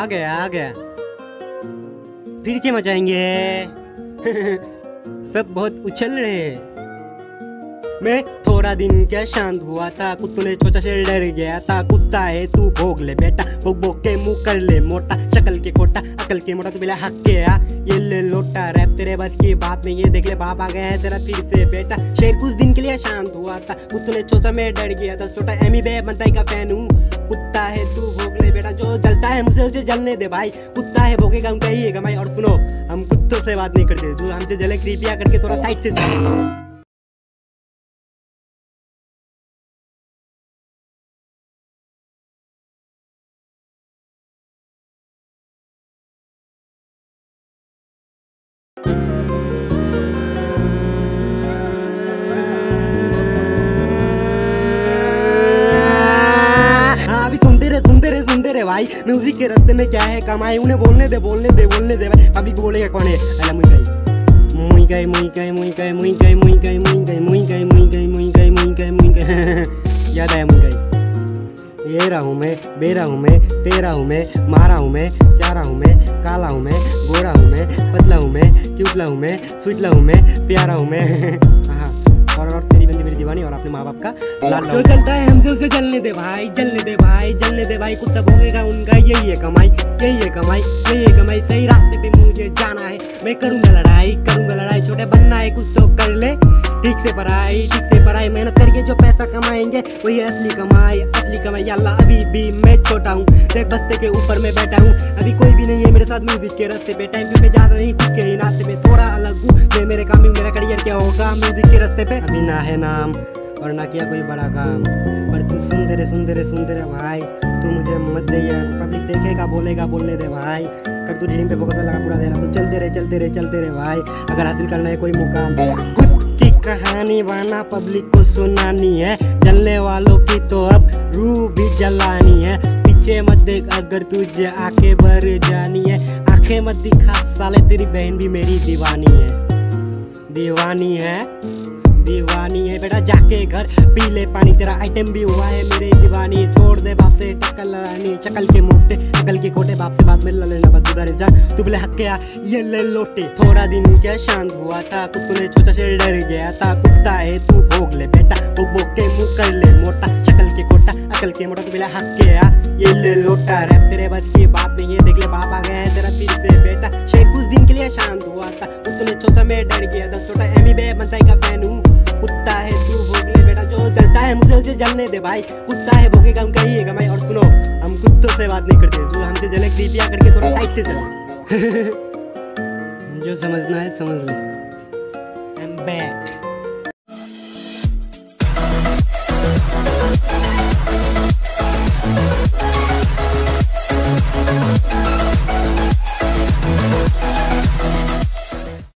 आगे आगे फिर से मचाएंगे। सब बहुत उछल रहे हैं। मैं थोड़ा दिन क्या शांत हुआ था, कुत्तों ने सोचा से डर गया था। कुत्ता है तू भोग ले बेटा, भोग भोग के मुँह कर ले मोटा। शक्ल के खोटा अकल के मोटा, तू बिला हक के आ ये ले लोटा। रैप तेरे बस की बात नहीं है, देख ले बाप आ गया है तेरा फिर से बेटा। शेर कुछ दिन के लिए शांत हुआ था, कुत्तों ने सोचा मैं डर गया था। छोटा एमी बे बनताई का फैन हूँ। कुत्ता है तू भोग ले बेटा, जो जलता है मुझे उसे जलने दे भाई। कुत्ता है भोगेगा उनका ही है कमाई। और सुनो हम कुत्तों से बात नहीं करते, जो हमसे जले कृपया करके थोड़ा साइड से। भाई म्यूजिक के रास्ते में क्या है कमाई, उन्हें बोलने दे बोलने दे बोलने दे भाई। पब्लिक बोलेगा कौन है? अरे मुई गई याद आया। मुई गई ये रहा हूँ मैं, बेरा हूँ मैं, तेरा हूँ मैं, मारा हूँ मैं, चारा हूँ मैं, काला हूँ मैं, गोरा हूँ मैं, पतला हूँ मैं, क्यूटला हूँ मैं, स्वीटला हूँ मैं, प्यारा हूँ मैं। हाँ और तेरी बंदी मेरी दीवानी और अपने माँ बाप का लाल। जो चलता है हमसे उसे जलने दे भाई, जलने दे भाई, जलने दे भाई। कुत्ता भोगेगा उनका यही है कमाई, यही है कमाई, यही है कमाई। सही रास्ते पे मुझे जाना है, मैं करूँगा लड़ाई, करूँगा लड़ाई। छोटे बनना है कुछ तो कर ले, ठीक से पढ़ाई, ठीक से पढ़ाई। मेहनत करके जो पैसा कमाएंगे वही असली कमाई, असली कमाई। अल्लाह अभी भी मैं छोटा हूँ, देख बस्ते के ऊपर मैं बैठा हूँ। अभी कोई भी नहीं है मेरे साथ म्यूजिक के रास्ते पे। टाइम पे मैं ज़्यादा नहीं, खुद के ही रास्ते पे थोड़ा अलग हूँ। ये मेरे काम में मेरा करियर क्या होगा म्यूजिक के रास्ते पे। अभी ना है नाम और ना किया कोई बड़ा काम, पर तू सुनते रहे भाई। तू मुझे मत दे यार, पब्लिक देखेगा बोलेगा बोलने दे भाई। कर तू रीडिंग पे फोकस लगा पूरा देना, तो चलते रहे भाई। अगर हासिल करना है कोई मुकाम, खुद की कहानी बना पब्लिक को सुनानी है। जलने वालों की तो अब रूह भी जलानी है। पीछे मत देख अगर तुझे आंखें भर जानी है। आंखें मत दिखा साले, तेरी बहन भी मेरी दीवानी है, दीवानी है, दीवानी है। बेटा जाके घर पी ले पानी, तेरा आइटम भी हुआ है मेरे दीवानी। छोड़ दे बाप से टक्कर लड़ानी, शक्ल के मोटे अकल के खोटे। बाप से बात में लड़ना मत, उधर जा तू बोले हक क्या ये ले लोटे। थोड़ा दिन क्या शांत हुआ था, कुत्तों ने सोचा से डर गया था। कुत्ता है तू भोग ले बेटा, भोग के मुँह कर ले मोटा। शक्ल के खोटा अकल के मोटा, तू बोला हक क्या ये ले लोटा। रैप तेरे बस की बात नहीं है, देख ले बाप आ गया है तेरा फिर से बेटा। शेर कुछ दिन के लिए शांत हुआ था, कुत्तों ने सोचा मैं डर गया था। छोटा एमी बे बनताई का फैन हूँ। कुत्ता है तू भोग ले बेटा, जो जलता है मुझे उसे जलने दे भाई। कुत्ता है भोगेगा उनका ही है कमाई। और सुनो हम कुत्तों से बात नहीं करते, जो हमसे जले कृपया करके थोड़ा साइड से चलो। जो समझना है समझ ले। I am back.